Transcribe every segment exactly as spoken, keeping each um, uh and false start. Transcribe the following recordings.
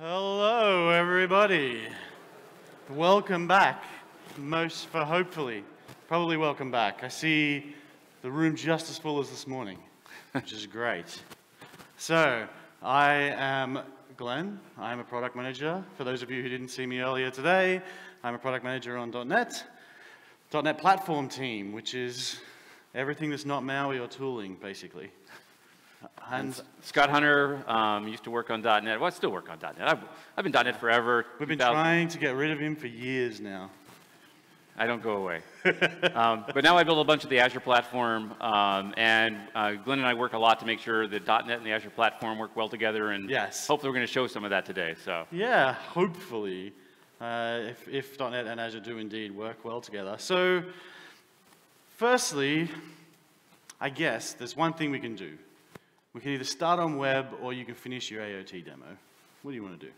Hello, everybody. Welcome back, most for hopefully. Probably welcome back. I see the room just as full as this morning, which is great. So, I am Glenn. I'm a product manager. For those of you who didn't see me earlier today, I'm a product manager on dot net. dot net platform team, which is everything that's not Maui or tooling, basically. And Scott Hunter um, used to work on .dot net. Well, I still work on .dot net. I've, I've been .dot net forever. We've been trying to get rid of him for years now. I don't go away. um, but now I build a bunch of the Azure platform, um, and uh, Glenn and I work a lot to make sure that .dot net and the Azure platform work well together, and yes. Hopefully we're going to show some of that today. So yeah, hopefully, uh, if, if .dot net and Azure do indeed work well together. So firstly, I guess there's one thing we can do. We can either start on web, or you can finish your A O T demo. What do you want to do?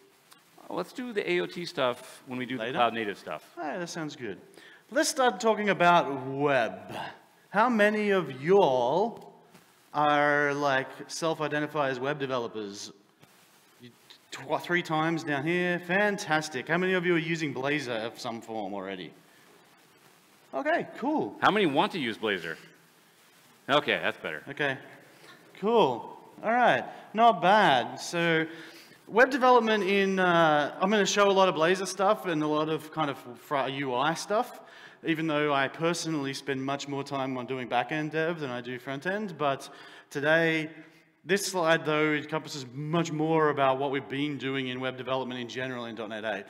Let's do the A O T stuff when we do later? The cloud native stuff. All right, that sounds good. Let's start talking about web. How many of y'all are like self-identify as web developers? You, tw three times down here. Fantastic. How many of you are using Blazor of some form already? Okay, cool. How many want to use Blazor? Okay, that's better. Okay. Cool. All right. Not bad. So web development in, uh, I'm going to show a lot of Blazor stuff and a lot of kind of U I stuff, even though I personally spend much more time on doing back-end dev than I do front-end. But today, this slide, though, encompasses much more about what we've been doing in web development in general in dot net eight.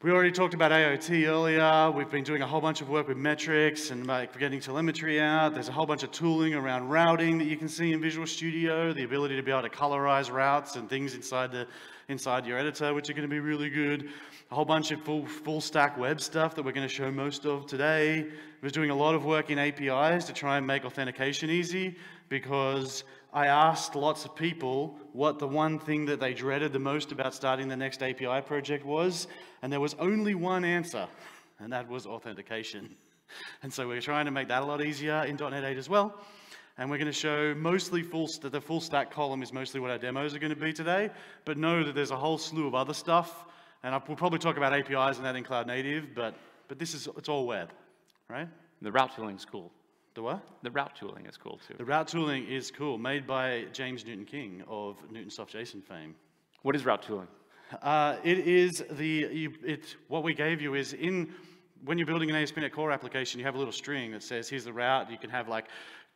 We already talked about A O T earlier. We've been doing a whole bunch of work with metrics and like getting telemetry out. There's a whole bunch of tooling around routing that you can see in Visual Studio, the ability to be able to colorize routes and things inside the inside your editor, which are going to be really good. A whole bunch of full full stack web stuff that we're going to show most of today. We're doing a lot of work in A P Is to try and make authentication easy, because I asked lots of people what the one thing that they dreaded the most about starting the next A P I project was, and there was only one answer, and that was authentication. And so we're trying to make that a lot easier in dot net eight as well. And we're going to show mostly full st the full stack column is mostly what our demos are going to be today, but know that there's a whole slew of other stuff, and I we'll probably talk about A P Is and that in Cloud Native, but, but this is, it's all web, right? The route tooling is cool. The what? The route tooling is cool, too. The route tooling is cool, made by James Newton King of Newtonsoft JSON fame. What is route tooling? Uh, it is the, you, it, what we gave you is in, when you're building an A S P dot net Core application, you have a little string that says, here's the route. You can have like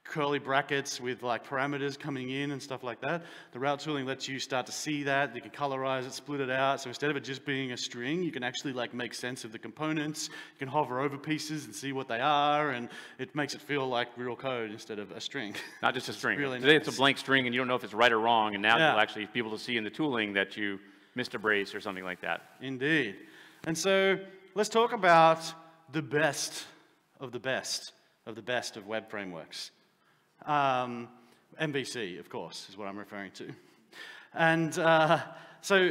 curly brackets with like parameters coming in and stuff like that. The route tooling lets you start to see that. You can colorize it, split it out. So instead of it just being a string, you can actually like make sense of the components. You can hover over pieces and see what they are, and it makes it feel like real code instead of a string. Not just a string. Really Today nice. It's a blank string and you don't know if it's right or wrong, and now yeah. You'll actually be able to see in the tooling that you missed a brace or something like that. Indeed. And so let's talk about the best of the best of the best of web frameworks. Um, M V C, of course, is what I'm referring to. And uh, so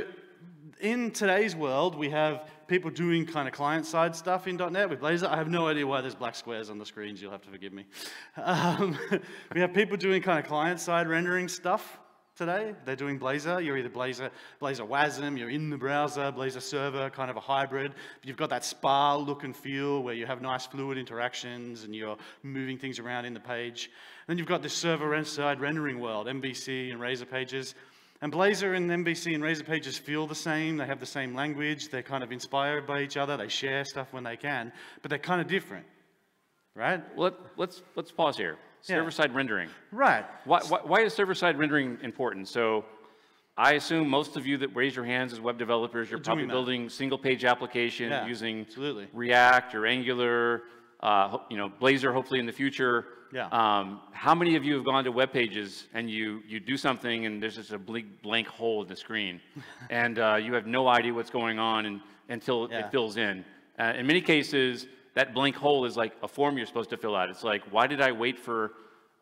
in today's world, we have people doing kind of client-side stuff in dot net with Blazor. I have no idea why there's black squares on the screens. You'll have to forgive me. Um, we have people doing kind of client-side rendering stuff today. They're doing Blazor. You're either Blazor, Blazor wasm, you're in the browser, Blazor server, kind of a hybrid. You've got that S P A look and feel where you have nice fluid interactions and you're moving things around in the page. Then you've got this server-side rendering world, M V C and Razor Pages. And Blazor and M V C and Razor Pages feel the same. They have the same language. They're kind of inspired by each other. They share stuff when they can, but they're kind of different, right? Well, let's, let's pause here. Server-side yeah. rendering. Right. Why, why, why is server-side rendering important? So I assume most of you that raise your hands as web developers, you're probably building single-page applications yeah, using absolutely. React or Angular, uh, you know, Blazor hopefully in the future. Yeah. Um, how many of you have gone to web pages and you, you do something and there's just a blank, blank hole in the screen and uh, you have no idea what's going on and, until yeah. it fills in? Uh, in many cases, that blank hole is like a form you're supposed to fill out. It's like, why did I wait for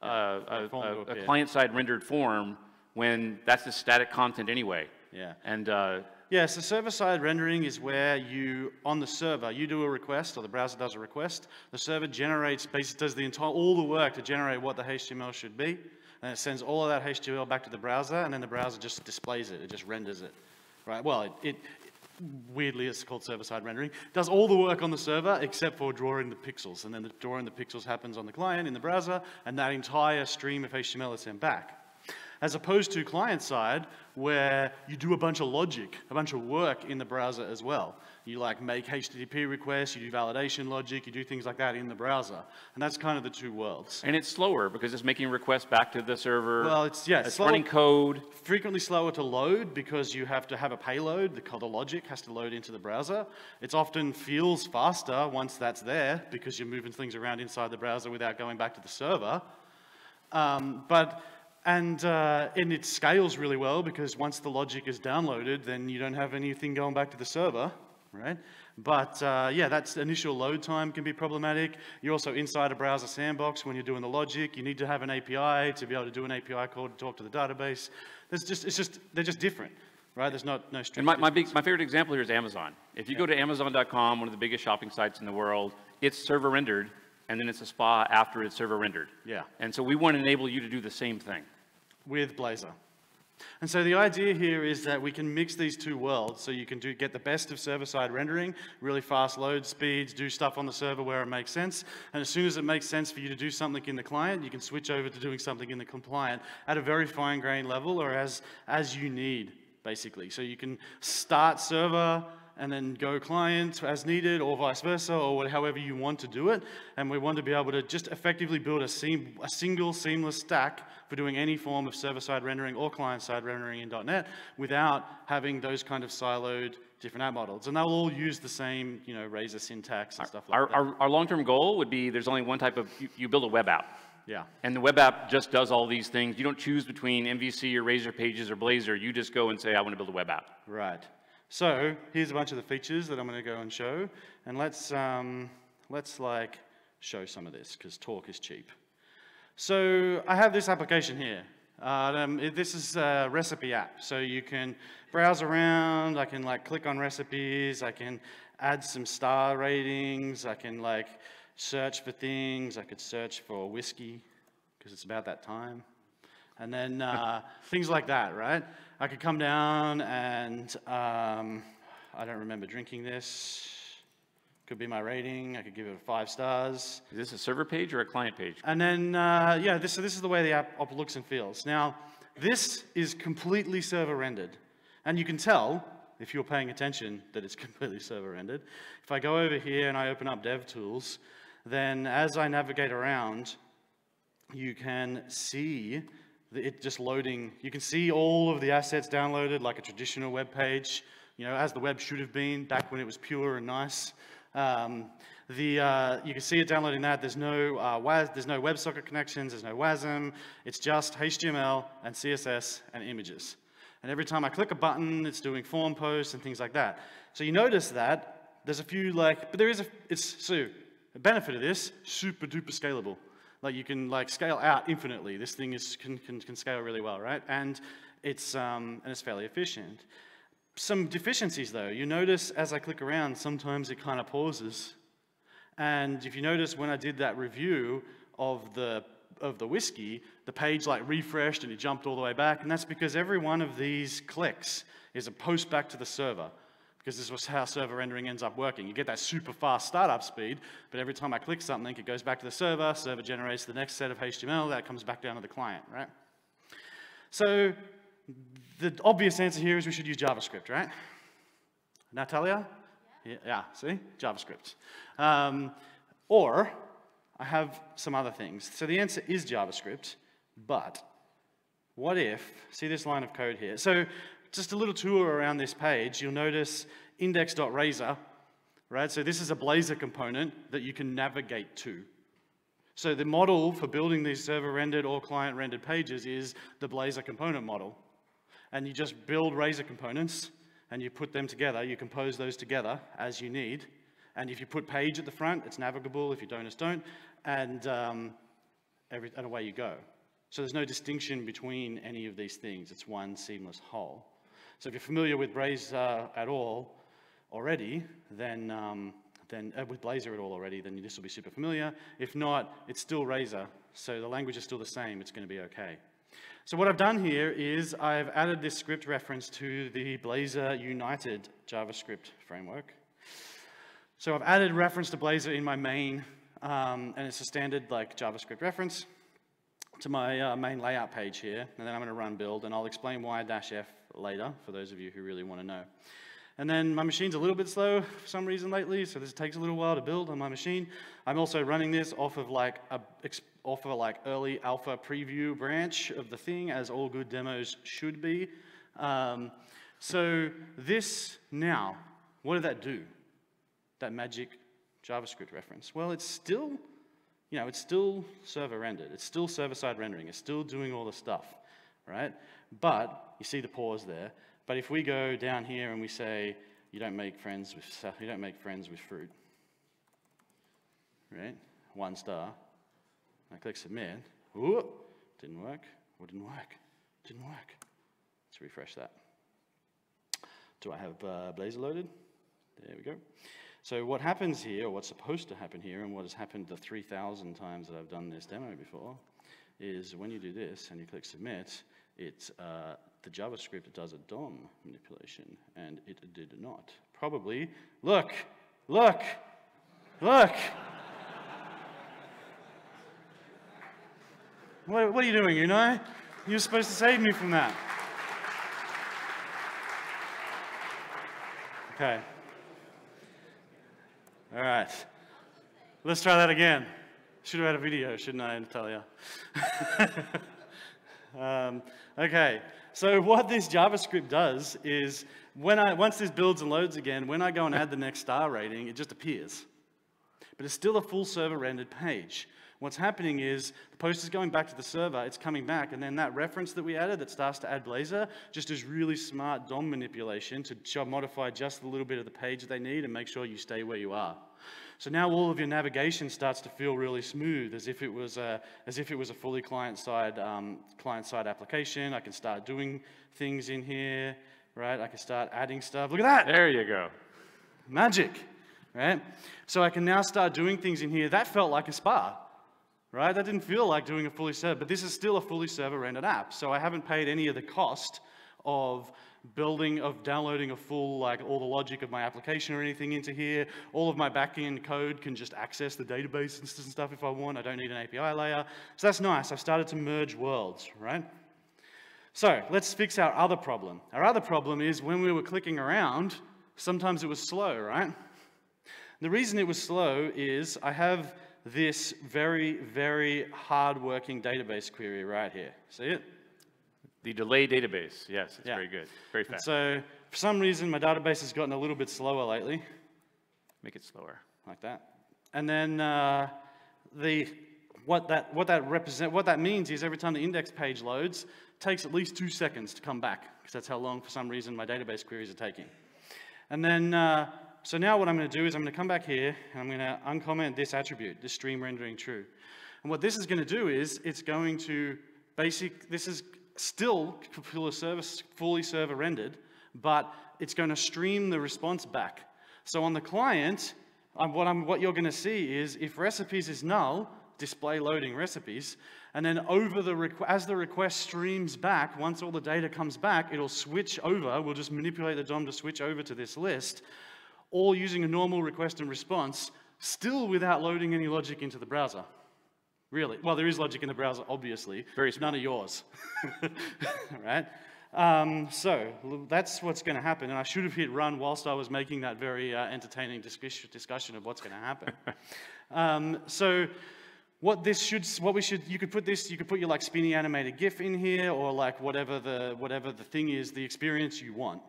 uh, yeah, a, a, a client-side rendered form when that's the static content anyway? Yeah. And uh, yeah, so server-side rendering is where you, on the server, you do a request, or the browser does a request. The server generates, basically does the entire, all the work to generate what the H T M L should be, and it sends all of that H T M L back to the browser, and then the browser just displays it. It just renders it. right? Well, it, it weirdly it's called server-side rendering. Does all the work on the server except for drawing the pixels, and then the drawing the pixels happens on the client in the browser, and that entire stream of H T M L is sent back. As opposed to client-side, where you do a bunch of logic, a bunch of work in the browser as well. You like make H T T P requests, you do validation logic, you do things like that in the browser. And that's kind of the two worlds. And it's slower because it's making requests back to the server. Well, it's, yeah, it's slower, running code. Frequently slower to load because you have to have a payload. The, the logic has to load into the browser. It often feels faster once that's there because you're moving things around inside the browser without going back to the server. Um, but... And, uh, and it scales really well because once the logic is downloaded, then you don't have anything going back to the server, right? But uh, yeah, that's initial load time can be problematic. You're also inside a browser sandbox when you're doing the logic. You need to have an A P I to be able to do an A P I call to talk to the database. There's just, it's just, they're just different, right? There's not, no strict. And my, my, big, my favorite example here is Amazon. If you yeah. go to Amazon dot com, one of the biggest shopping sites in the world, it's server rendered. And then it's a S P A after it's server rendered. Yeah. And so we want to enable you to do the same thing. With Blazor. And so the idea here is that we can mix these two worlds so you can do, get the best of server-side rendering, really fast load speeds, do stuff on the server where it makes sense. And as soon as it makes sense for you to do something in the client, you can switch over to doing something in the client at a very fine-grained level or as, as you need, basically. So you can start server, and then go client as needed, or vice versa, or however you want to do it. And we want to be able to just effectively build a, seam, a single seamless stack for doing any form of server-side rendering or client-side rendering in dot net without having those kind of siloed different app models. And they'll all use the same, you know, Razor syntax and stuff like that. Our, our long-term goal would be there's only one type of, you, you build a web app. Yeah. And the web app just does all these things. You don't choose between M V C or Razor Pages or Blazor. You just go and say, I want to build a web app. Right. So here's a bunch of the features that I'm going to go and show, and let's um, let's like show some of this because talk is cheap. So I have this application here. Uh, um, it, this is a recipe app, so you can browse around. I can like click on recipes. I can add some star ratings. I can like search for things. I could search for whiskey because it's about that time. And then uh, things like that, right? I could come down and um, I don't remember drinking this. Could be my rating. I could give it five stars. Is this a server page or a client page? And then, uh, yeah, this, so this is the way the app looks and feels. Now, this is completely server rendered. And you can tell, if you're paying attention, that it's completely server rendered. If I go over here and I open up DevTools, then as I navigate around, you can see it just loading. You can see all of the assets downloaded like a traditional web page, you know, as the web should have been back when it was pure and nice. Um, the, uh, you can see it downloading that. There's no, uh, WAS, there's no WebSocket connections, there's no WASM. It's just H T M L and C S S and images. And every time I click a button, it's doing form posts and things like that. So you notice that there's a few like, but there is a, it's, so the benefit of this, super duper scalable. Like you can like scale out infinitely. This thing is can, can, can scale really well, right? And it's um, and it's fairly efficient. Some deficiencies though. You notice as I click around, sometimes it kind of pauses. And if you notice when I did that review of the of the whiskey, the page like refreshed and it jumped all the way back. And that's because every one of these clicks is a post back to the server. Because this was how server rendering ends up working. You get that super fast startup speed, but every time I click something, it goes back to the server, server generates the next set of H T M L, that comes back down to the client, right? So the obvious answer here is we should use JavaScript, right? Natalia? Yeah, yeah, see? JavaScript. Um, or I have some other things. So the answer is JavaScript, but what if, see this line of code here. So just a little tour around this page, you'll notice index.razor, right? So this is a Blazor component that you can navigate to. So the model for building these server-rendered or client-rendered pages is the Blazor component model. And you just build Razor components, and you put them together, you compose those together as you need. And if you put page at the front, it's navigable. If you don't, it's don't. And, um, every, and away you go. So there's no distinction between any of these things. It's one seamless whole. So if you're familiar with Blazor at all already, then, um, then uh, with Blazor at all already, then this will be super familiar. If not, it's still Razor, so the language is still the same. It's going to be okay. So what I've done here is I've added this script reference to the Blazor United JavaScript framework. So I've added reference to Blazor in my main, um, and it's a standard like JavaScript reference to my uh, main layout page here, and then I'm gonna run build, and I'll explain why dash F later for those of you who really wanna know. And then my machine's a little bit slow for some reason lately, so this takes a little while to build on my machine. I'm also running this off of like a, off of like early alpha preview branch of the thing, as all good demos should be. Um, so this now, what did that do? That magic JavaScript reference. Well, it's still, you know, it's still server rendered. It's still server-side rendering. It's still doing all the stuff, right? But you see the pause there. But if we go down here and we say, you don't make friends with, you don't make friends with fruit, right? One star. I click submit. Ooh, didn't work. Or didn't work. Didn't work. Let's refresh that. Do I have uh, Blazor loaded? There we go. So what happens here, or what's supposed to happen here, and what has happened the three thousand times that I've done this demo before, is when you do this and you click submit, it's uh, the JavaScript does a D O M manipulation, and it did not. Probably, look, look, look. What, what are you doing, you know? You're supposed to save me from that. Okay. All right. Let's try that again. Should have had a video, shouldn't I, Natalia? um, okay. So what this JavaScript does is, when I, once this builds and loads again, when I go and add the next star rating, it just appears. But it's still a full server rendered page. What's happening is, the post is going back to the server, it's coming back, and then that reference that we added that starts to add Blazor just does really smart D O M manipulation to modify just a little bit of the page that they need and make sure you stay where you are. So now all of your navigation starts to feel really smooth, as if it was a, as if it was a fully client-side um, client-side application. I can start doing things in here, right? I can start adding stuff. Look at that! There you go. Magic, right? So I can now start doing things in here. That felt like a S P A. Right? That didn't feel like doing a fully server, but this is still a fully server-rendered app. So I haven't paid any of the cost of building, of downloading a full, like all the logic of my application or anything into here. All of my back-end code can just access the database and stuff if I want. I don't need an A P I layer. So that's nice. I've started to merge worlds, right? So let's fix our other problem. Our other problem is when we were clicking around, sometimes it was slow, right? The reason it was slow is I have this very, very hard-working database query right here. See it? The delay database. Yes, it's yeah. very good. Very fast. And so, for some reason, my database has gotten a little bit slower lately. Make it slower. Like that. And then uh, the what that what that represent what that means is every time the index page loads, it takes at least two seconds to come back because that's how long, for some reason, my database queries are taking. And then. Uh, So now what I'm going to do is I'm going to come back here and I'm going to uncomment this attribute, this stream rendering true. And what this is going to do is it's going to basic, this is still fully server rendered, but it's going to stream the response back. So on the client, I'm, what, I'm, what you're going to see is if recipes is null, display loading recipes, and then over the as the request streams back, once all the data comes back, it'll switch over. We'll just manipulate the D O M to switch over to this list, all using a normal request and response, still without loading any logic into the browser. Really. Well, there is logic in the browser, obviously. Very smart. None of yours. Right? Um, so that's what's going to happen. And I should have hit run whilst I was making that very uh, entertaining discus discussion of what's going to happen. um, so what this should, what we should, you could put this, you could put your like spinny animated GIF in here, or like whatever the, whatever the thing is, the experience you want.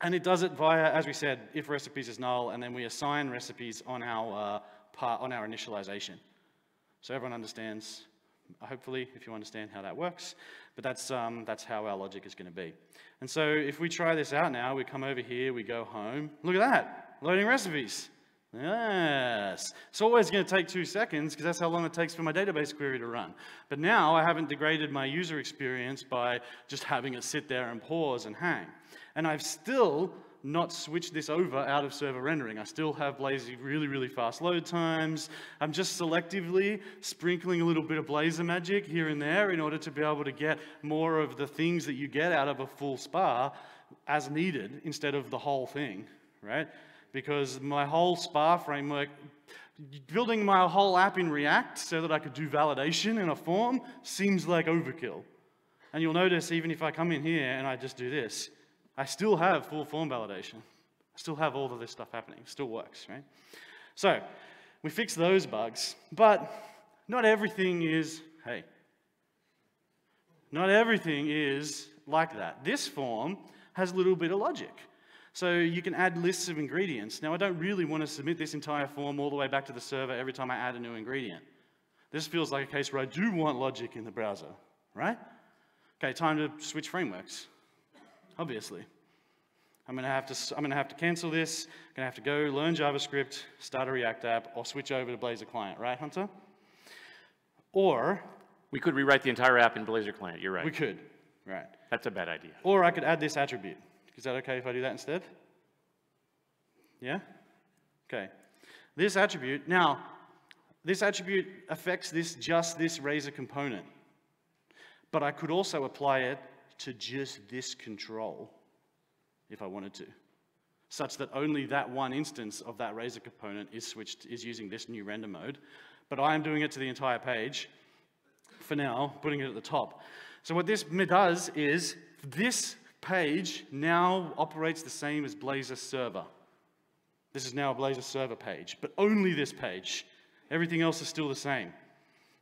And it does it via, as we said, if recipes is null, and then we assign recipes on our, uh, part, on our initialization. So everyone understands, hopefully, if you understand how that works. But that's, um, that's how our logic is going to be. And so if we try this out now, we come over here, we go home. Look at that, loading recipes. Yes. It's always going to take two seconds, because that's how long it takes for my database query to run. But now I haven't degraded my user experience by just having it sit there and pause and hang. And I've still not switch this over out of server rendering. I still have Blazor really, really fast load times. I'm just selectively sprinkling a little bit of Blazor magic here and there in order to be able to get more of the things that you get out of a full S P A as needed instead of the whole thing, right? Because my whole S P A framework, building my whole app in React so that I could do validation in a form seems like overkill. And you'll notice even if I come in here and I just do this, I still have full form validation. I still have all of this stuff happening. It still works, right? So we fix those bugs, but not everything is, hey, not everything is like that. This form has a little bit of logic. So you can add lists of ingredients. Now, I don't really want to submit this entire form all the way back to the server every time I add a new ingredient. This feels like a case where I do want logic in the browser, right? Okay, time to switch frameworks, obviously. I'm going to have to, I'm going to have to cancel this. I'm going to have to go learn JavaScript, start a React app, or switch over to Blazor Client, right, Hunter? Or... we could rewrite the entire app in Blazor Client, you're right. We could, right. That's a bad idea. Or I could add this attribute. Is that okay if I do that instead? Yeah? Okay. This attribute, now, this attribute affects this just this Razor component. But I could also apply it to just this control if I wanted to, such that only that one instance of that Razor component is switched, is using this new render mode. But I am doing it to the entire page for now, putting it at the top. So what this does is this page now operates the same as Blazor Server. This is now a Blazor Server page, but only this page. Everything else is still the same,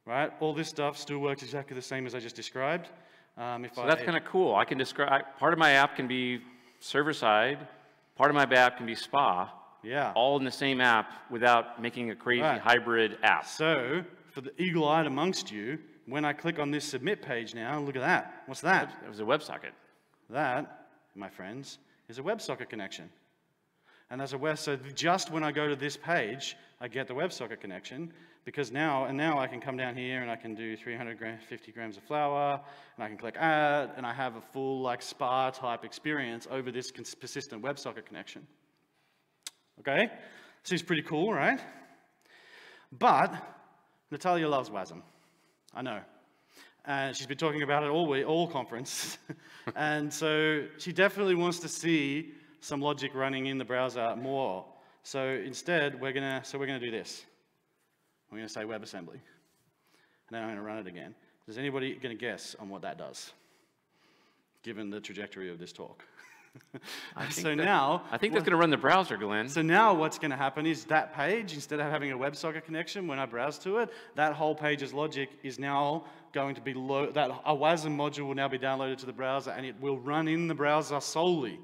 right? All this stuff still works exactly the same as I just described. Um, if so I, that's kind of cool. I can describe, part of my app can be server-side, part of my app can be S P A, yeah. All in the same app without making a crazy right. hybrid app. So, for the eagle-eyed amongst you, when I click on this submit page now, look at that. What's that? It was a WebSocket. That, my friends, is a WebSocket connection. And that's a web, so just when I go to this page, I get the WebSocket connection, because now, and now I can come down here and I can do three hundred fifty grams of flour, and I can click add, and I have a full like S P A type experience over this persistent WebSocket connection. Okay? Seems pretty cool, right? But Natalia loves WASM. I know. And she's been talking about it all week, all conference. And so she definitely wants to see some logic running in the browser more. So instead, we're gonna, so we're gonna do this. We're gonna say WebAssembly. And then I'm gonna run it again. Is anybody gonna guess on what that does? Given the trajectory of this talk. I so that, now, I think that's well, gonna run the browser, Glenn. So now what's gonna happen is that page, instead of having a WebSocket connection when I browse to it, that whole page's logic is now going to be, lo that a WASM module will now be downloaded to the browser and it will run in the browser solely.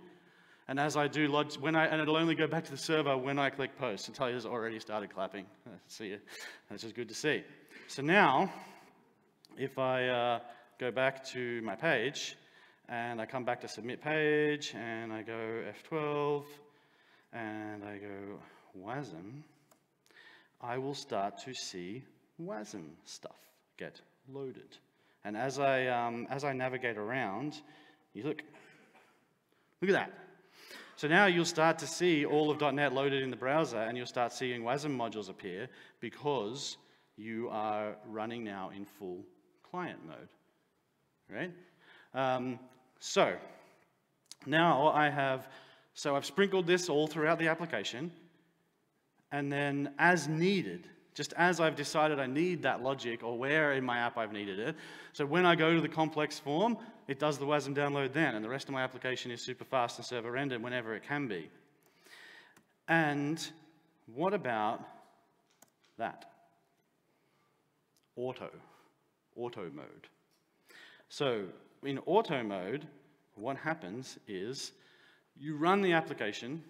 And as I do, log when I, and it'll only go back to the server when I click post. Natalia's already started clapping. See you. That's just good to see. So now, if I uh, go back to my page, and I come back to submit page, and I go F twelve, and I go WASM, I will start to see WASM stuff get loaded. And as I, um, as I navigate around, you look, look at that. So now you'll start to see all of dot net loaded in the browser, and you'll start seeing WASM modules appear because you are running now in full client mode, right? Um, so now I have, so I've sprinkled this all throughout the application, and then as needed, just as I've decided I need that logic or where in my app I've needed it. So when I go to the complex form, it does the WASM download then, and the rest of my application is super fast and server rendered whenever it can be. And what about that? Auto, auto mode. So in auto mode, what happens is you run the application,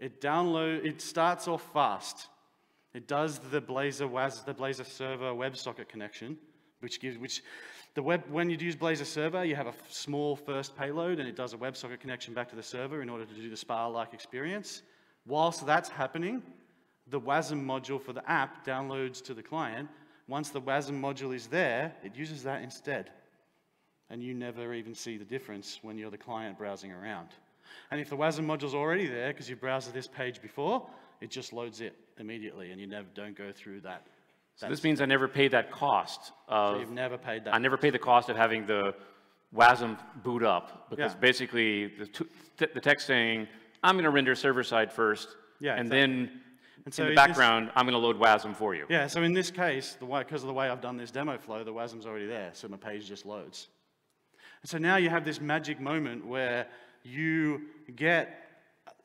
it download, it starts off fast. It does the Blazor WASM, the Blazor Server WebSocket connection, which gives, which the web, when you use Blazor Server, you have a small first payload and it does a WebSocket connection back to the server in order to do the S P A-like experience. Whilst that's happening, the WASM module for the app downloads to the client. Once the WASM module is there, it uses that instead. And you never even see the difference when you're the client browsing around. And if the W A S M module's already there because you browsed this page before, it just loads it immediately, and you never don't go through that. So this means I never paid that cost. Of, so you've never paid that. I never paid the cost of having the W A S M boot up, because yeah. basically the, t the text saying, I'm going to render server-side first, yeah, and exactly. then and so in the in background, this, I'm going to load W A S M for you. Yeah, so in this case, the way, because of the way I've done this demo flow, the W A S M's already there, so my page just loads. And so now you have this magic moment where you get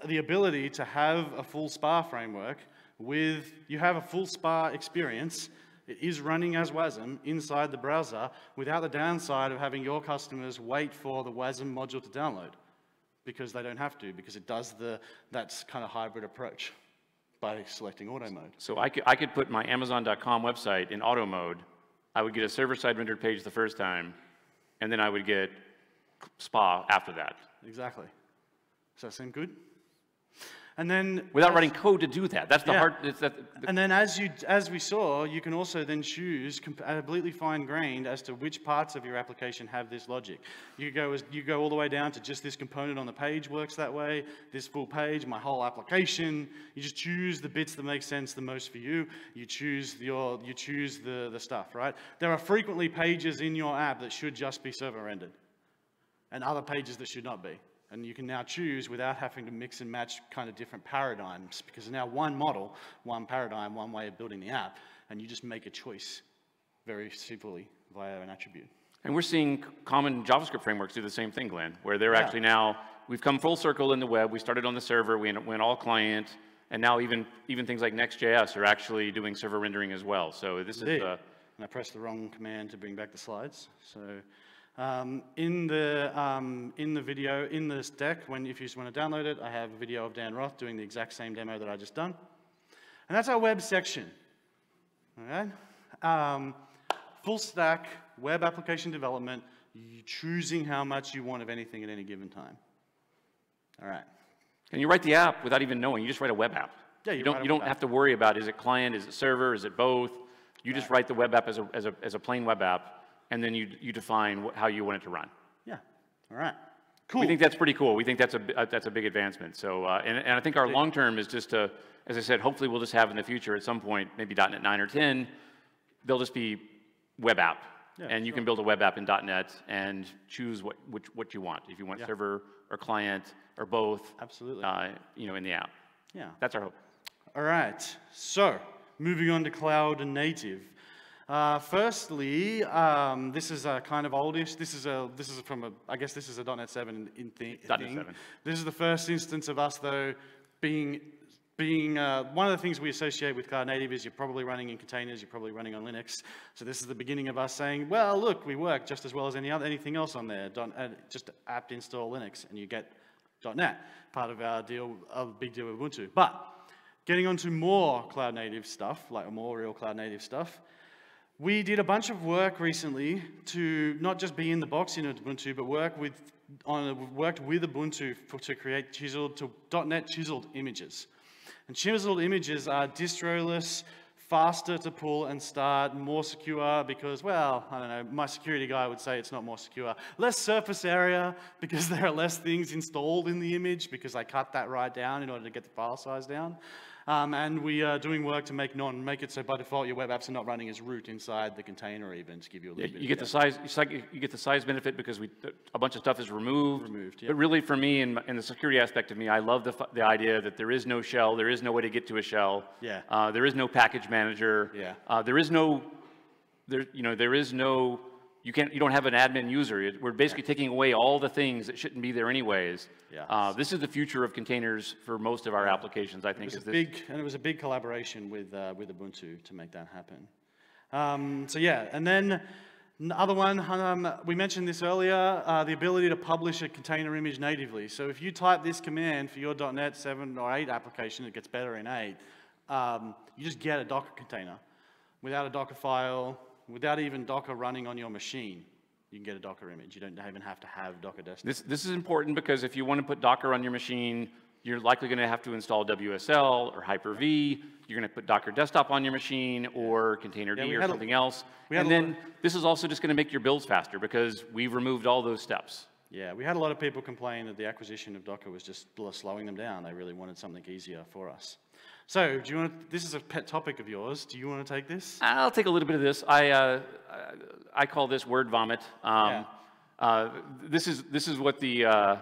the ability to have a full S P A framework with, you have a full S P A experience. It is running as W A S M inside the browser without the downside of having your customers wait for the W A S M module to download, because they don't have to, because it does the, that's kind of hybrid approach by selecting auto mode. So I could, I could put my Amazon dot com website in auto mode. I would get a server-side rendered page the first time, and then I would get S P A after that. Exactly. Does that seem good? And then without writing code to do that, that's the yeah. hard. It's that, the and then, as you as we saw, you can also then choose completely fine-grained as to which parts of your application have this logic. You go as you go all the way down to just this component on the page works that way. This full page, my whole application. You just choose the bits that make sense the most for you. You choose your you choose the the stuff, right? There are frequently pages in your app that should just be server rendered, and other pages that should not be. And you can now choose without having to mix and match kind of different paradigms, because now one model, one paradigm, one way of building the app, and you just make a choice very simply via an attribute. And we're seeing common JavaScript frameworks do the same thing, Glenn, where they're yeah. actually now, we've come full circle in the web. We started on the server, we went all client, and now even, even things like Next.js are actually doing server rendering as well. So this Indeed. is the... And I pressed the wrong command to bring back the slides, so... Um, in the um, in the video in this deck, when if you just want to download it, I have a video of Dan Roth doing the exact same demo that I just done, and that's our web section. All right, um, full stack web application development, you choosing how much you want of anything at any given time. All right. And you write the app without even knowing. You just write a web app. Yeah, you, you don't you don't app. have to worry about is it client, is it server, is it both. You right. just write the web app as a as a as a plain web app. And then you, you define how you want it to run. Yeah. All right. Cool. We think that's pretty cool. We think that's a, a that's a big advancement. So, uh, and, and I think our long term is just to, as I said, hopefully we'll just have in the future at some point, maybe dot NET nine or ten, they'll just be web app. Yeah, and you sure. can build a web app in dot NET and choose what, which, what you want. If you want yeah. server or client or both. Absolutely. Uh, you know, in the app. Yeah. That's our hope. All right. So, moving on to cloud native. Uh, firstly, um, this is a kind of oldish. This is a this is from a I guess this is a dot NET seven in thing. dot NET seven. This is the first instance of us though being being uh, one of the things we associate with Cloud Native is you're probably running in containers, you're probably running on Linux. So this is the beginning of us saying, well, look, we work just as well as any other anything else on there. Don't, uh, just apt install Linux, and you get dot NET. Part of our deal, a big deal with Ubuntu. But getting onto more Cloud Native stuff, like more real Cloud Native stuff. We did a bunch of work recently to not just be in the box in Ubuntu, but work with, on, worked with Ubuntu for, to create chiseled, to .dot NET chiseled images. And chiseled images are distro-less, faster to pull and start, more secure because, well, I don't know, my security guy would say it's not more secure. Less surface area because there are less things installed in the image because I cut that right down in order to get the file size down. Um, and we are doing work to make non make it so by default your web apps are not running as root inside the container even to give you a little yeah, bit. You get of the size. It's like you get the size benefit because we a bunch of stuff is removed. Removed. Yeah. But really, for me and in, in the security aspect of me, I love the the idea that there is no shell. There is no way to get to a shell. Yeah. Uh, there is no package manager. Yeah. Uh, there is no there. You know there is no. You can't. You don't have an admin user. We're basically yeah. taking away all the things that shouldn't be there, anyways. Yeah. Uh, this is the future of containers for most of our yeah. applications. I think. It was a big, and it was a big collaboration with uh, with Ubuntu to make that happen. Um, so yeah, and then the other one um, we mentioned this earlier: uh, the ability to publish a container image natively. So if you type this command for your dot NET seven or eight application, it gets better in eight. Um, you just get a Docker container without a Docker file. Without even Docker running on your machine, you can get a Docker image. You don't even have to have Docker desktop. This, this is important because if you want to put Docker on your machine, you're likely going to have to install W S L or Hyper-V. You're going to put Docker desktop on your machine or Containerd yeah, or something a, else. And then this is also just going to make your builds faster because we've removed all those steps. Yeah, we had a lot of people complain that the acquisition of Docker was just slowing them down. They really wanted something easier for us. So, do you want to, this is a pet topic of yours. Do you want to take this? I'll take a little bit of this. I uh, I call this word vomit. Um, yeah. uh, this is this is what the uh,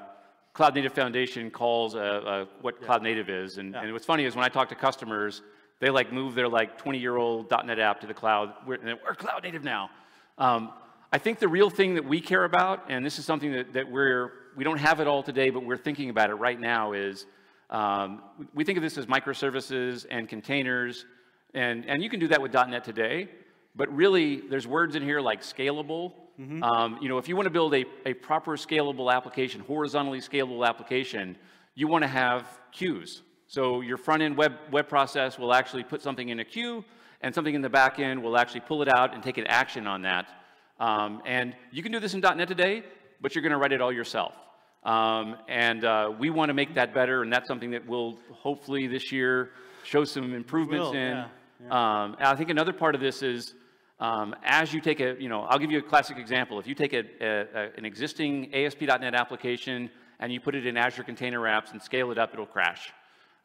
Cloud Native Foundation calls uh, uh, what yeah. Cloud Native is. And, yeah. and what's funny is when I talk to customers, they like move their like twenty-year-old .NET app to the cloud. We're, we're Cloud Native now. Um, I think the real thing that we care about, and this is something that, that we're, we don't have it all today, but we're thinking about it right now, is um, we think of this as microservices and containers, and, and you can do that with .NET today, but really there's words in here like scalable. Mm-hmm. um, you know, if you want to build a, a proper scalable application, horizontally scalable application, you want to have queues. So your front-end web, web process will actually put something in a queue, and something in the back end will actually pull it out and take an action on that. Um, and you can do this in .NET today, but you're going to write it all yourself. Um, and uh, we want to make that better, and that's something that we'll hopefully this year show some improvements will, in. Yeah, yeah. Um, and I think another part of this is um, as you take a, you know, I'll give you a classic example. If you take a, a, a, an existing A S P dot NET application and you put it in Azure Container Apps and scale it up, it'll crash.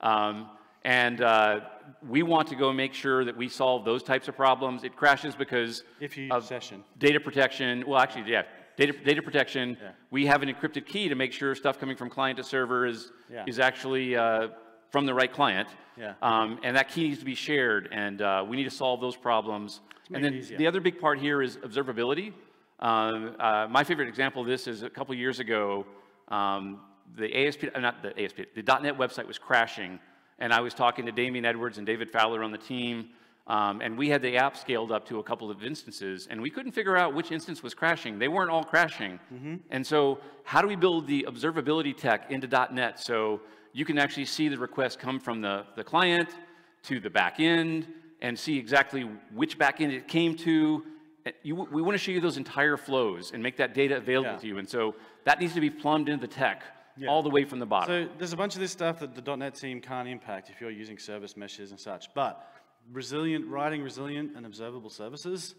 Um, And uh, we want to go make sure that we solve those types of problems. It crashes because if you of session. data protection. Well, actually, yeah, data, data protection. Yeah. We have an encrypted key to make sure stuff coming from client to server is, yeah. is actually uh, from the right client. Yeah. Um, and that key needs to be shared, and uh, we need to solve those problems. And then the other big part here is observability. Uh, uh, my favorite example of this is a couple years ago, um, the A S P, not the A S P, the .NET website was crashing. And I was talking to Damien Edwards and David Fowler on the team, um, and we had the app scaled up to a couple of instances, and we couldn't figure out which instance was crashing. They weren't all crashing. Mm-hmm. And so how do we build the observability tech into .NET so you can actually see the request come from the, the client to the back end and see exactly which back end it came to? You, we want to show you those entire flows and make that data available yeah. to you. And so that needs to be plumbed into the tech. Yeah. All the way from the bottom. So there's a bunch of this stuff that the .NET team can't impact if you're using service meshes and such. But resilient, writing resilient and observable services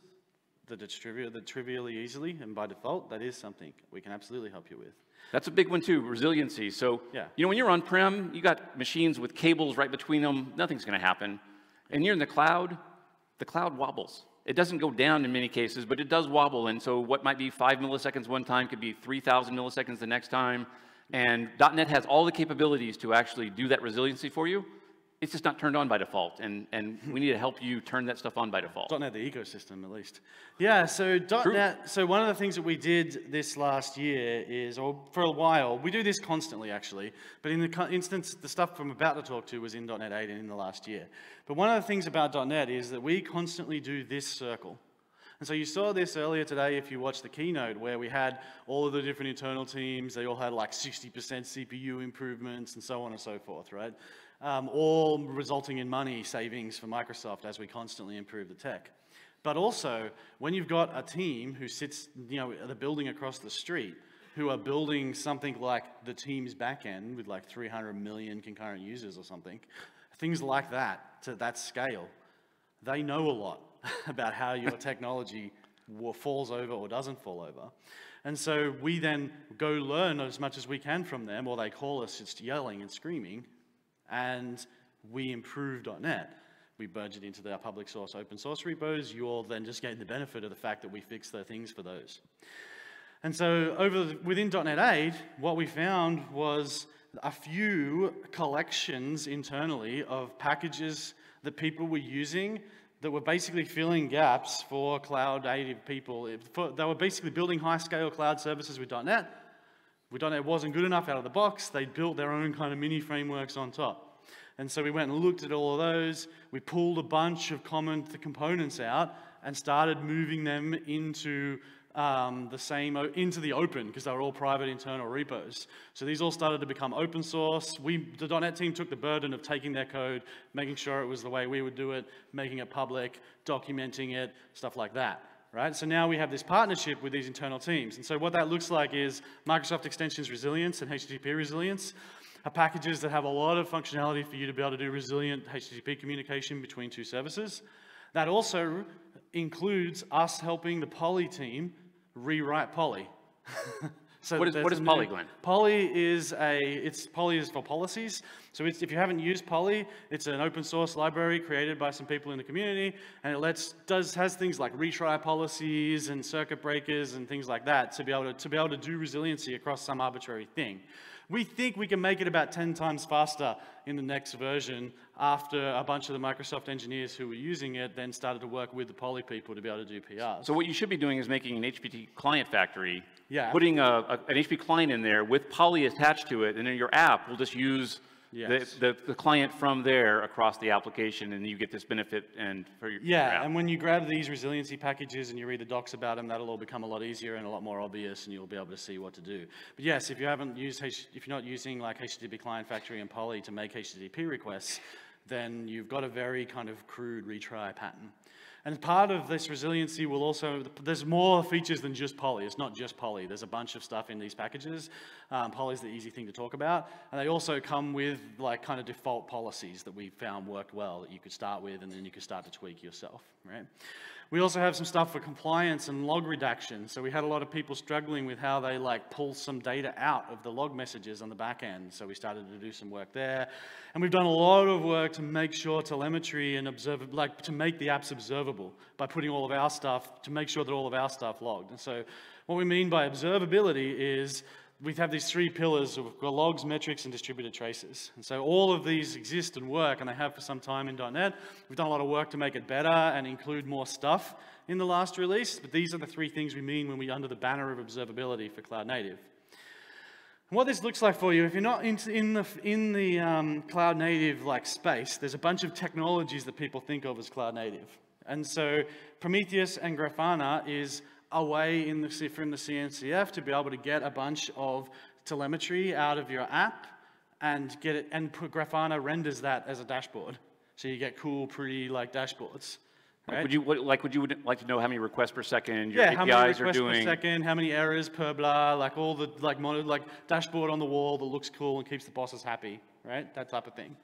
that are trivial, that trivially easily and by default, that is something we can absolutely help you with. That's a big one too, resiliency. So yeah. you know, when you're on-prem, you got machines with cables right between them, nothing's going to happen. And you're in the cloud, the cloud wobbles. It doesn't go down in many cases, but it does wobble. And so what might be five milliseconds one time could be three thousand milliseconds the next time. And .NET has all the capabilities to actually do that resiliency for you. It's just not turned on by default, and, and we need to help you turn that stuff on by default. .NET, the ecosystem, at least. Yeah, so .NET, so one of the things that we did this last year is, or for a while, we do this constantly, actually, but in the instance, the stuff I'm about to talk to was in .NET eight and in the last year. But one of the things about .NET is that we constantly do this circle. And so you saw this earlier today if you watched the keynote where we had all of the different internal teams. They all had like sixty percent C P U improvements and so on and so forth, right? Um, all resulting in money savings for Microsoft as we constantly improve the tech. But also, when you've got a team who sits, you know, at a building across the street who are building something like the team's backend with like three hundred million concurrent users or something, things like that to that scale, they know a lot about how your technology falls over or doesn't fall over. And so we then go learn as much as we can from them, or they call us just yelling and screaming, and we improve .NET. We merge it into our public source, open source repos. You all then just get the benefit of the fact that we fix the things for those. And so over the, within .NET eight, what we found was a few collections internally of packages that people were using that were basically filling gaps for cloud native people. It, for, they were basically building high-scale cloud services with .NET. With .NET wasn't good enough out of the box. They built their own kind of mini frameworks on top. And so we went and looked at all of those. We pulled a bunch of common components out and started moving them into um, the same into the open because they were all private internal repos. So these all started to become open source. We, the .NET team took the burden of taking their code, making sure it was the way we would do it, making it public, documenting it, stuff like that. Right? So now we have this partnership with these internal teams. And so what that looks like is Microsoft Extensions Resilience and H T T P Resilience are packages that have a lot of functionality for you to be able to do resilient H T T P communication between two services. That also includes us helping the Polly team rewrite Polly So what is, what is Polly, Glenn? Polly is a, it's, Polly is for policies. So it's, if you haven't used Polly, it's an open source library created by some people in the community, and it lets, does, has things like retry policies and circuit breakers and things like that to be able to, to be able to do resiliency across some arbitrary thing. We think we can make it about ten times faster in the next version after a bunch of the Microsoft engineers who were using it then started to work with the Polly people to be able to do P Rs. So what you should be doing is making an H P T client factory, yeah, putting a, a, an H P client in there with Polly attached to it, and then your app will just use yes. the, the, the client from there across the application, and you get this benefit and for your, yeah, your app. And when you grab these resiliency packages and you read the docs about them, that'll all become a lot easier and a lot more obvious, and you'll be able to see what to do. But yes, if you haven't used, if you're not using like H T T P client factory and Polly to make H T T P requests, then you've got a very kind of crude retry pattern. And part of this resiliency will also, there's more features than just Polly. It's not just Polly. There's a bunch of stuff in these packages. Um, Polly's the easy thing to talk about. And they also come with like kind of default policies that we found worked well that you could start with, and then you could start to tweak yourself, right? We also have some stuff for compliance and log redaction. So we had a lot of people struggling with how they like pull some data out of the log messages on the back end. So we started to do some work there. And we've done a lot of work to make sure telemetry and observable, like to make the apps observable by putting all of our stuff, to make sure that all of our stuff logged. And so what we mean by observability is we have these three pillars of logs, metrics, and distributed traces. And so all of these exist and work, and they have for some time in dot net. We've done a lot of work to make it better and include more stuff in the last release, but these are the three things we mean when we're under the banner of observability for Cloud Native. And what this looks like for you, if you're not in, in the, in the um, Cloud Native like space, there's a bunch of technologies that people think of as Cloud Native. And so Prometheus and Grafana is away in the, from the C N C F to be able to get a bunch of telemetry out of your app and get it, and put Grafana renders that as a dashboard. So you get cool, pretty like dashboards. Right? Like would you what, like? Would you would like to know how many requests per second your yeah, A P Is are doing? How many requests per second? How many errors per blah? Like all the like monitor, like dashboard on the wall that looks cool and keeps the bosses happy, right? That type of thing.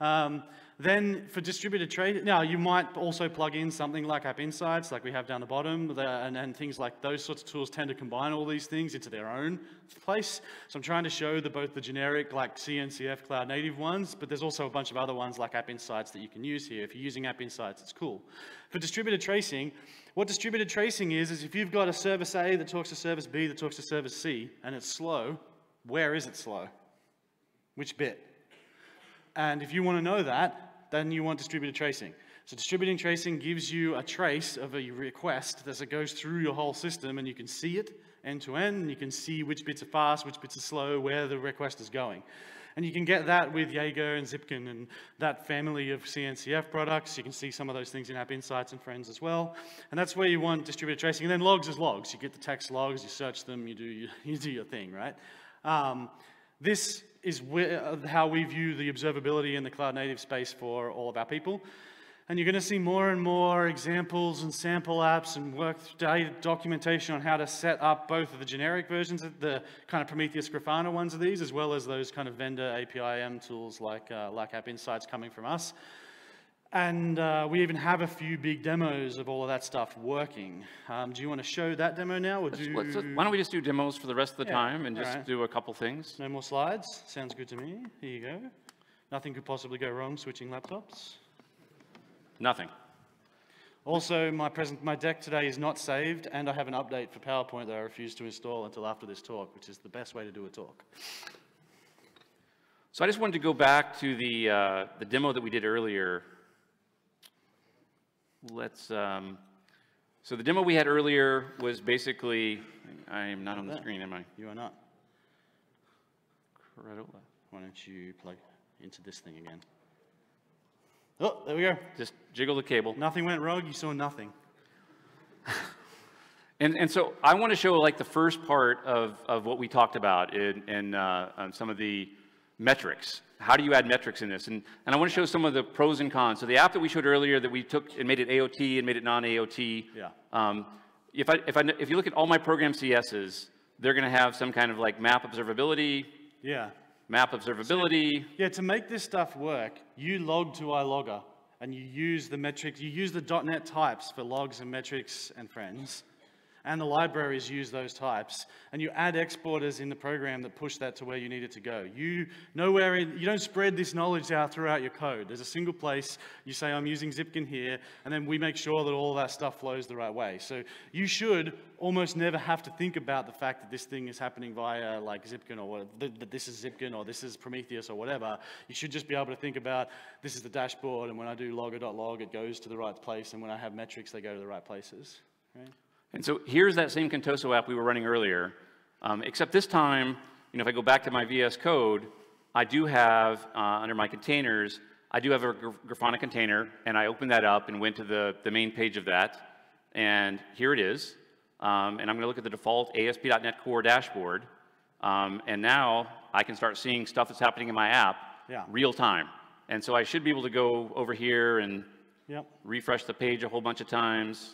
Um, then for distributed trade, now you might also plug in something like App Insights, like we have down the bottom, the, and, and things like those sorts of tools tend to combine all these things into their own place. So I'm trying to show the, both the generic like C N C F Cloud Native ones, but there's also a bunch of other ones like App Insights that you can use here. If you're using App Insights, it's cool. For distributed tracing, what distributed tracing is, is if you've got a service A that talks to service B that talks to service C, and it's slow, where is it slow? Which bit? And if you want to know that, then you want distributed tracing. So distributing tracing gives you a trace of a request as it goes through your whole system, and you can see it end to end, and you can see which bits are fast, which bits are slow, where the request is going. And you can get that with Jaeger and Zipkin and that family of C N C F products. You can see some of those things in App Insights and Friends as well. And that's where you want distributed tracing. And then logs is logs. You get the text logs, you search them, you do, you, you do your thing, right? Um, this is how we view the observability in the Cloud Native space for all of our people. And you're going to see more and more examples and sample apps and work documentation on how to set up both of the generic versions, of the kind of Prometheus Grafana ones of these, as well as those kind of vendor A P I M tools like, uh, like App Insights coming from us. And uh, we even have a few big demos of all of that stuff working. Um, do you want to show that demo now? Or do... let's, let's, why don't we just do demos for the rest of the yeah, time and just right. do a couple things? No more slides. Sounds good to me. Here you go. Nothing could possibly go wrong switching laptops. Nothing. Also, my, present, my deck today is not saved, and I have an update for PowerPoint that I refuse to install until after this talk, which is the best way to do a talk. So I just wanted to go back to the, uh, the demo that we did earlier. Let's, um, so the demo we had earlier was basically, I am not on the screen, am I? You are not. Incredible. Why don't you plug into this thing again? Oh, there we go. Just jiggle the cable. Nothing went wrong, you saw nothing. and, and so I want to show like the first part of, of what we talked about in, in uh, some of the metrics. How do you add metrics in this? And, and I want to show some of the pros and cons. So the app that we showed earlier that we took and made it A O T and made it non-A O T, yeah. um, if, I, if, I, if you look at all my program C Ss, they're going to have some kind of like map observability, yeah. map observability. So, yeah, to make this stuff work, you log to iLogger, and you use the metrics, you use the dot net types for logs and metrics and friends. and the libraries use those types, and you add exporters in the program that push that to where you need it to go. You nowhere in, you don't spread this knowledge out throughout your code. There's a single place you say, I'm using Zipkin here, and then we make sure that all that stuff flows the right way. So you should almost never have to think about the fact that this thing is happening via like Zipkin, or that this is Zipkin, or this is Prometheus, or whatever. You should just be able to think about, this is the dashboard, and when I do logger dot log, it goes to the right place, and when I have metrics, they go to the right places. Right? And so here's that same Contoso app we were running earlier, um, except this time, you know, if I go back to my V S Code, I do have, uh, under my containers, I do have a Grafana container, and I opened that up and went to the, the main page of that, and here it is. Um, and I'm going to look at the default A S P dot NET Core dashboard, um, and now I can start seeing stuff that's happening in my app yeah. real time. And so I should be able to go over here and yep. refresh the page a whole bunch of times.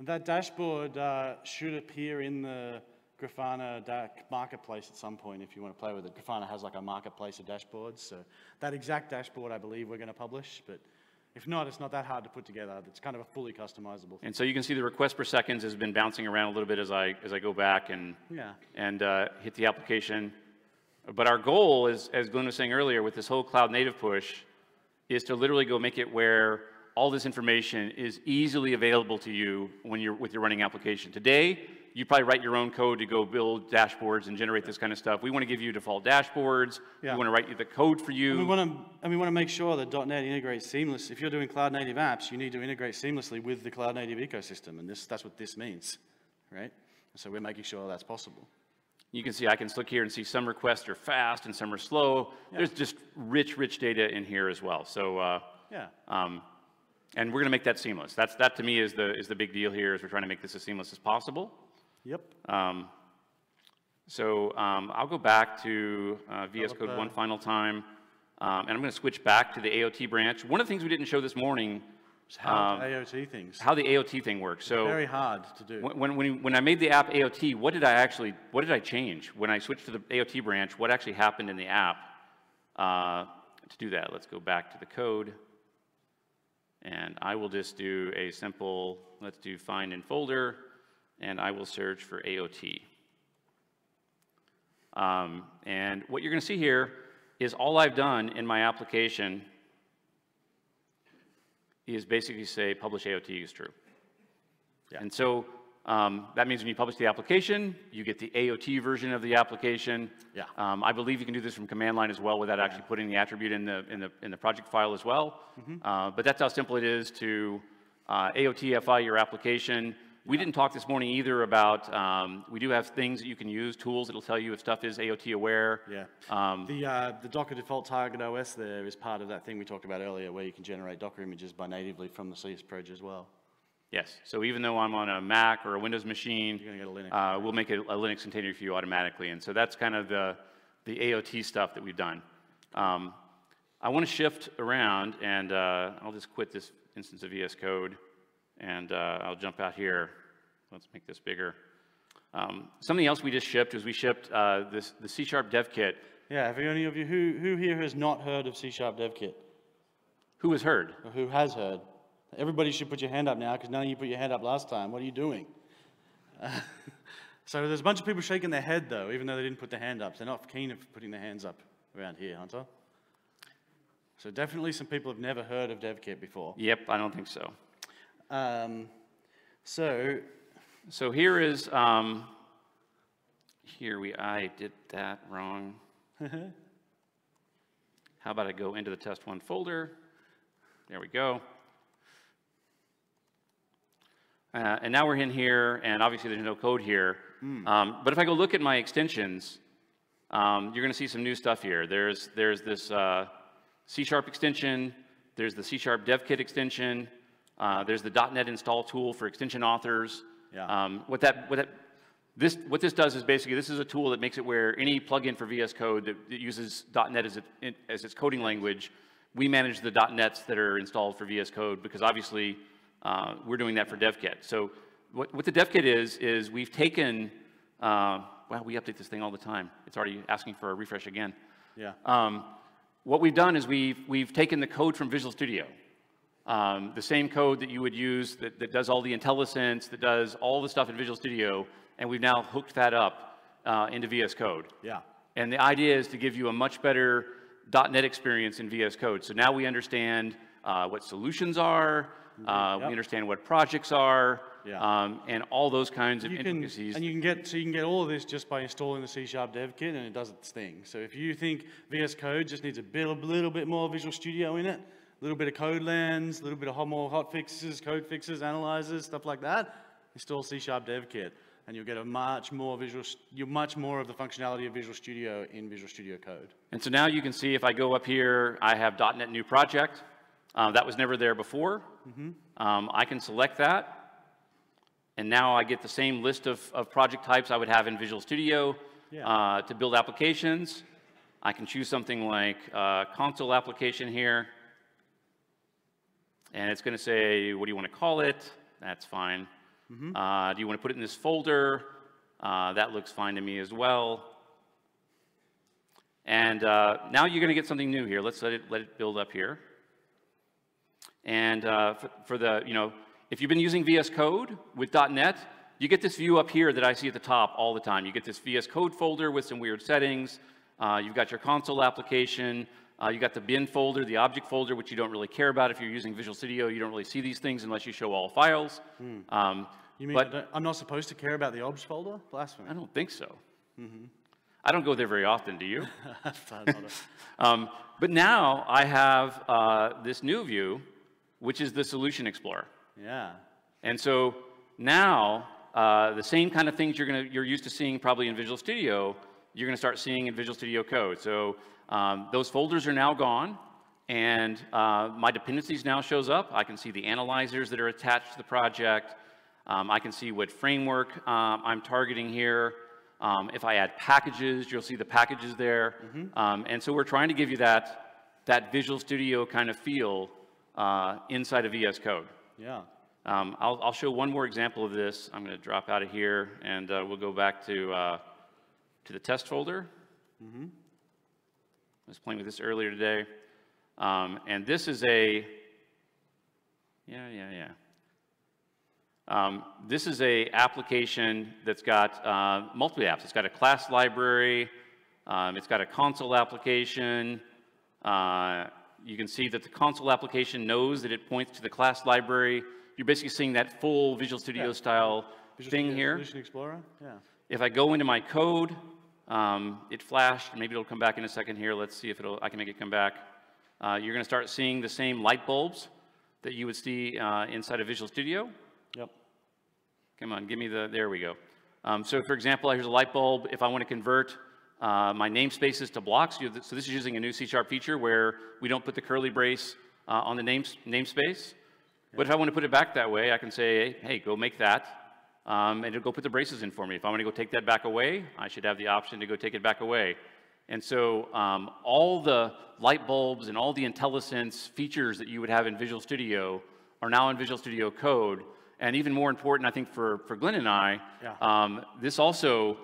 And that dashboard uh, should appear in the Grafana marketplace at some point if you want to play with it. Grafana has like a marketplace of dashboards, so that exact dashboard I believe we're going to publish, but if not, it's not that hard to put together. It's kind of a fully customizable thing. And so you can see the request per seconds has been bouncing around a little bit as I, as I go back and, yeah. and uh, hit the application. But our goal, is, as Glenn was saying earlier, with this whole cloud native push, is to literally go make it where all this information is easily available to you when you're with your running application. Today, you probably write your own code to go build dashboards and generate this kind of stuff. We want to give you default dashboards. Yeah. We want to write you the code for you. And we want to, and we want to make sure that .NET integrates seamlessly. If you're doing cloud native apps, you need to integrate seamlessly with the cloud native ecosystem, and this, that's what this means, right? So we're making sure that's possible. You can see I can look here and see some requests are fast and some are slow. Yeah. There's just rich, rich data in here as well. So uh, yeah. Um, and we're going to make that seamless. That's, that to me is the, is the big deal here, is we're trying to make this as seamless as possible. Yep. Um, so um, I'll go back to uh, V S Code one final time, um, and I'm going to switch back to the A O T branch. One of the things we didn't show this morning is how um, A O T things. How the A O T thing works. So very hard to do. When, when, when I made the app A O T, what did I actually, what did I change? When I switched to the A O T branch, what actually happened in the app uh, to do that? Let's go back to the code, and I will just do a simple, let's do find in folder. And I will search for A O T. Um, and what you're going to see here is all I've done in my application is basically say publish A O T is true. Yeah. And so um, that means when you publish the application, you get the A O T version of the application. Yeah. Um, I believe you can do this from command line as well without yeah. actually putting the attribute in the, in the, in the project file as well. Mm-hmm. uh, but that's how simple it is to uh, A O T F I your application. We didn't talk this morning either about, um, we do have things that you can use, tools that will tell you if stuff is A O T aware. Yeah. Um, the, uh, the Docker default target O S there is part of that thing we talked about earlier where you can generate Docker images by natively from the C S Proj as well. Yes. So even though I'm on a Mac or a Windows machine, you're gonna get a Linux. Uh, we'll make a, a Linux container for you automatically. And so that's kind of the, the A O T stuff that we've done. Um, I want to shift around, and uh, I'll just quit this instance of V S Code. And uh, I'll jump out here. Let's make this bigger. Um, something else we just shipped is we shipped uh, this, the C sharp Dev Kit. Yeah, have any of you who, who here has not heard of C sharp Dev Kit? Who has heard? Or who has heard? Everybody should put your hand up now, because none of you put your hand up last time. What are you doing? Uh, so there's a bunch of people shaking their head, though, even though they didn't put their hand up. They're not keen on putting their hands up around here, Hunter. So definitely some people have never heard of Dev Kit before. Yep, I don't think so. Um, so, so here is, um, here we, I did that wrong. How about I go into the test one folder? There we go. Uh, and now we're in here, and obviously there's no code here. Mm. Um, but if I go look at my extensions, um, you're going to see some new stuff here. There's, there's this uh, C sharp extension. There's the C sharp Dev Kit extension. Uh, there's the dot net install tool for extension authors. Yeah. Um, what, that, what, that, this, what this does is basically, this is a tool that makes it where any plugin for V S Code that, that uses dot net as, it, as its coding language, we manage the dot nets that are installed for V S Code, because obviously uh, we're doing that for DevKit. So what, what the DevKit is, is we've taken, uh, wow, we update this thing all the time. It's already asking for a refresh again. Yeah. Um, what we've done is we've, we've taken the code from Visual Studio. um, the same code that you would use that, that does all the IntelliSense, that does all the stuff in Visual Studio, and we've now hooked that up uh, into V S Code. Yeah. And the idea is to give you a much better dot net experience in V S Code. So now we understand uh, what solutions are, uh, yep. we understand what projects are, yeah. um, and all those kinds of you intricacies. Can, and you can get so you can get all of this just by installing the C sharp Dev Kit, and it does its thing. So if you think V S Code just needs a bit, a little bit more Visual Studio in it, a little bit of code lands, a little bit of more hot fixes, code fixes, analyzers, stuff like that, install C sharp Dev Kit, and you'll get a much more visual. You're much more of the functionality of Visual Studio in Visual Studio Code. And so now you can see if I go up here, I have dot net new project. Uh, that was never there before. Mm-hmm. um, I can select that. And now I get the same list of, of project types I would have in Visual Studio yeah. uh, to build applications. I can choose something like uh, console application here. And it's going to say, what do you want to call it? That's fine. Mm-hmm. uh, do you want to put it in this folder? Uh, that looks fine to me as well. And uh, now you're going to get something new here. Let's let it, let it build up here. And uh, for, for the, you know, if you've been using V S Code with dot net, you get this view up here that I see at the top all the time. You get this V S Code folder with some weird settings. Uh, you've got your console application. Uh, you've got the bin folder, the object folder, which you don't really care about if you're using Visual Studio. You don't really see these things unless you show all files. Hmm. Um, you mean but I'm not supposed to care about the obs folder? Blasphemy. I don't think so. Mm-hmm. I don't go there very often, do you? um, but now I have uh, this new view, which is the Solution Explorer. Yeah. And so now uh, the same kind of things you're gonna you're used to seeing probably in Visual Studio, you're gonna start seeing in Visual Studio Code. So um, those folders are now gone, and uh, my dependencies now shows up. I can see the analyzers that are attached to the project. Um, I can see what framework um, I'm targeting here. Um, if I add packages, you'll see the packages there. Mm-hmm. um, and so we're trying to give you that that Visual Studio kind of feel uh, inside of V S Code. Yeah. Um, I'll, I'll show one more example of this. I'm going to drop out of here, and uh, we'll go back to uh, to the test folder. Mm-hmm. I was playing with this earlier today, um, and this is a yeah, yeah, yeah. Um, this is a application that's got uh, multiple apps. It's got a class library. Um, it's got a console application. Uh, you can see that the console application knows that it points to the class library. You're basically seeing that full Visual Studio yeah. style Visual thing Studio here. Solution Explorer. Yeah. If I go into my code, um, it flashed. Maybe it'll come back in a second here. Let's see if it'll, I can make it come back. Uh, you're going to start seeing the same light bulbs that you would see uh, inside of Visual Studio. Yep. Come on, give me the, there we go. Um, so for example, here's a light bulb. If I want to convert uh, my namespaces to blocks, you, so this is using a new C sharp feature where we don't put the curly brace uh, on the names, namespace. Yep. But if I want to put it back that way, I can say, hey, go make that. Um, and it'll go put the braces in for me. If I want to go take that back away, I should have the option to go take it back away. And so um, all the light bulbs and all the IntelliSense features that you would have in Visual Studio are now in Visual Studio Code. And even more important, I think, for, for Glenn and I, yeah. um, this also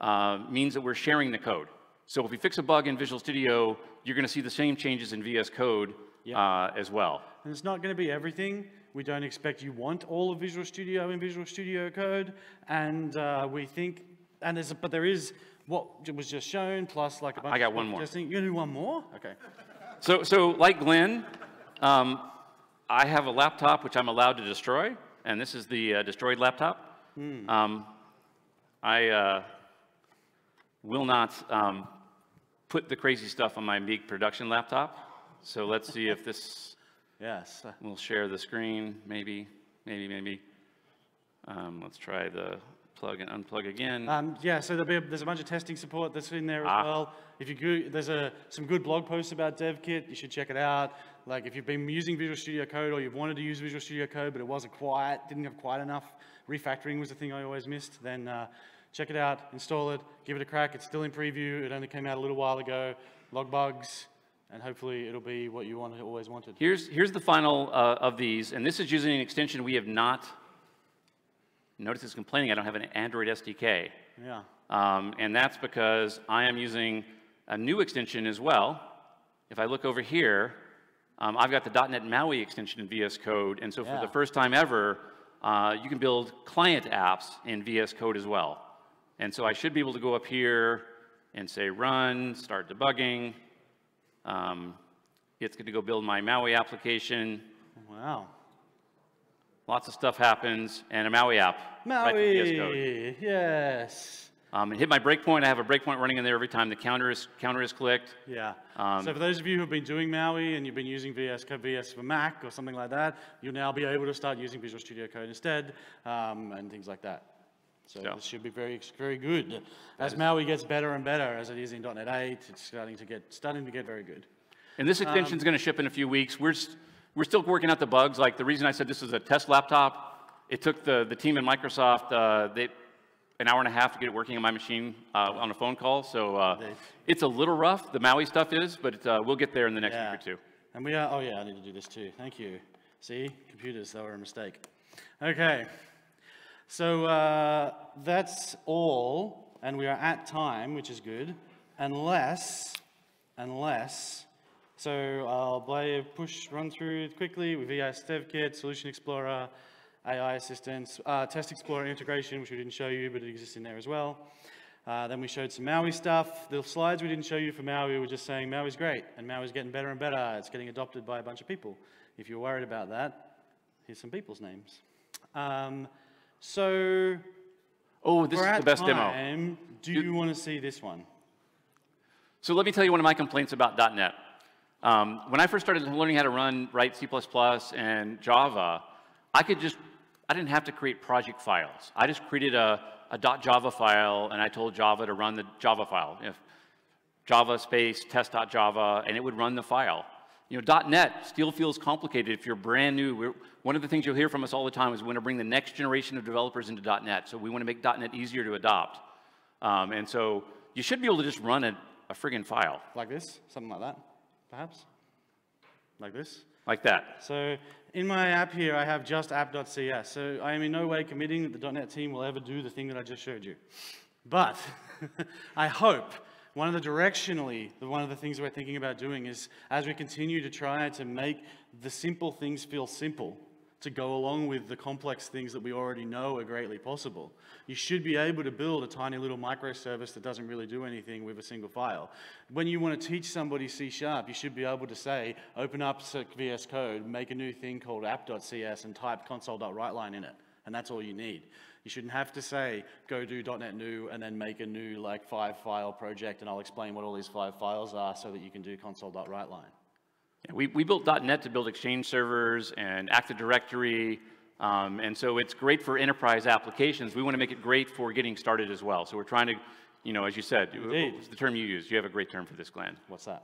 uh, means that we're sharing the code. So if we fix a bug in Visual Studio, you're going to see the same changes in V S Code yeah. uh, as well. And it's not going to be everything. We don't expect you want all of Visual Studio in Visual Studio Code. And uh, we think, and there's, but there is what was just shown, plus like a bunch of... I got of one more. Testing. You're going to do one more? Okay. So, so like Glenn, um, I have a laptop which I'm allowed to destroy. And this is the uh, destroyed laptop. Mm. Um, I uh, will not um, put the crazy stuff on my big production laptop. So let's see if this yes. will share the screen. Maybe, maybe, maybe. Um, let's try the plug and unplug again. Um, yeah, so there'll be a, there's a bunch of testing support that's in there as ah. well. If you go, there's a, some good blog posts about DevKit. You should check it out. Like if you've been using Visual Studio Code or you've wanted to use Visual Studio Code, but it wasn't quite, didn't have quite enough, refactoring was the thing I always missed, then uh, check it out, install it, give it a crack. It's still in preview. It only came out a little while ago. Log bugs, and hopefully it'll be what you wanted, always wanted. Here's, here's the final uh, of these, and this is using an extension we have not, notice it's complaining I don't have an Android S D K. Yeah. Um, and that's because I am using a new extension as well. If I look over here, Um, I've got the dot net Maui extension in V S Code, and so yeah. for the first time ever, uh, you can build client apps in V S Code as well. And so I should be able to go up here and say run, start debugging. Um, it's going to go build my Maui application. Wow. Lots of stuff happens, and a Maui app. Maui, right in V S Code. Yes. Um, and hit my breakpoint. I have a breakpoint running in there every time the counter is counter is clicked. Yeah. Um, so for those of you who've been doing Maui and you've been using V S Code V S for Mac or something like that, you'll now be able to start using Visual Studio Code instead, um, and things like that. So yeah. this should be very, very good. As Maui gets better and better, as it is in dot net eight, it's starting to get starting to get very good. And this extension is um, going to ship in a few weeks. We're we're still working out the bugs. Like the reason I said this is a test laptop, it took the the team in Microsoft uh, they an hour and a half to get it working on my machine uh, on a phone call. So uh, it's a little rough. The Maui stuff is, but it, uh, we'll get there in the next yeah. week or two. And we are. Oh yeah, I need to do this too. Thank you. See, computers, they were a mistake. Okay. So uh, that's all, and we are at time, which is good, unless, unless, so I'll play a push run through quickly with V S Dev Kit, Solution Explorer, A I Assistance, uh, Test Explorer integration, which we didn't show you, but it exists in there as well. Uh, then we showed some Maui stuff. The slides we didn't show you for Maui were just saying Maui's great, and Maui's getting better and better. It's getting adopted by a bunch of people. If you're worried about that, here's some people's names. Um, So, oh, this is the best demo. Do you want to see this one? So let me tell you one of my complaints about .dot net. Um, when I first started learning how to run, write C plus plus and Java, I could just, I didn't have to create project files. I just created a, a .java file, and I told Java to run the Java file. If Java space test.java, and it would run the file. You know, .dot net still feels complicated if you're brand new. We're, one of the things you'll hear from us all the time is we want to bring the next generation of developers into .dot net. So we want to make .dot net easier to adopt. Um, and so you should be able to just run a, a friggin' file. Like this? Something like that, perhaps? Like this? Like that. So in my app here, I have just app.cs. So I am in no way committing that the .dot net team will ever do the thing that I just showed you. But I hope one of the directionally, one of the things we're thinking about doing is, as we continue to try to make the simple things feel simple, to go along with the complex things that we already know are greatly possible, you should be able to build a tiny little microservice that doesn't really do anything with a single file. When you want to teach somebody C sharp, you should be able to say, open up V S Code, make a new thing called app.cs, and type console.writeline in it, and that's all you need. You shouldn't have to say, go do .dot net new and then make a new like five file project, and I'll explain what all these five files are so that you can do console.writeline. Yeah, we, we built .dot net to build Exchange servers and Active Directory, um, and so it's great for enterprise applications. We want to make it great for getting started as well. So we're trying to, you know, as you said, it's the term you used. You have a great term for this, Glenn. What's that?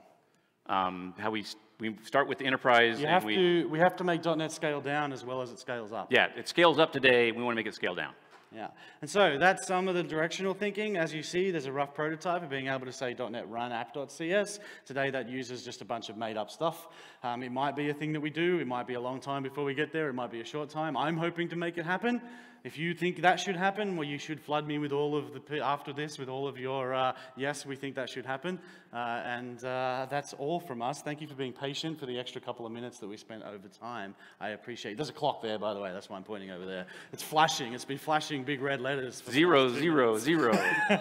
Um, how we, we start with the enterprise. You have and we, to, we have to make .dot net scale down as well as it scales up. Yeah, it scales up today. We want to make it scale down. Yeah, and so that's some of the directional thinking. As you see, there's a rough prototype of being able to say .dot net run app.cs. Today that uses just a bunch of made up stuff. Um, it might be a thing that we do. It might be a long time before we get there. It might be a short time. I'm hoping to make it happen. If you think that should happen, well, you should flood me with all of the, after this, with all of your, uh, yes, we think that should happen. Uh, and uh, that's all from us. Thank you for being patient for the extra couple of minutes that we spent over time. I appreciate it. There's a clock there, by the way. That's why I'm pointing over there. It's flashing. It's been flashing big red letters. For zero, zero, zero.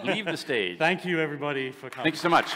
Leave the stage. Thank you, everybody, for coming. Thank you so much.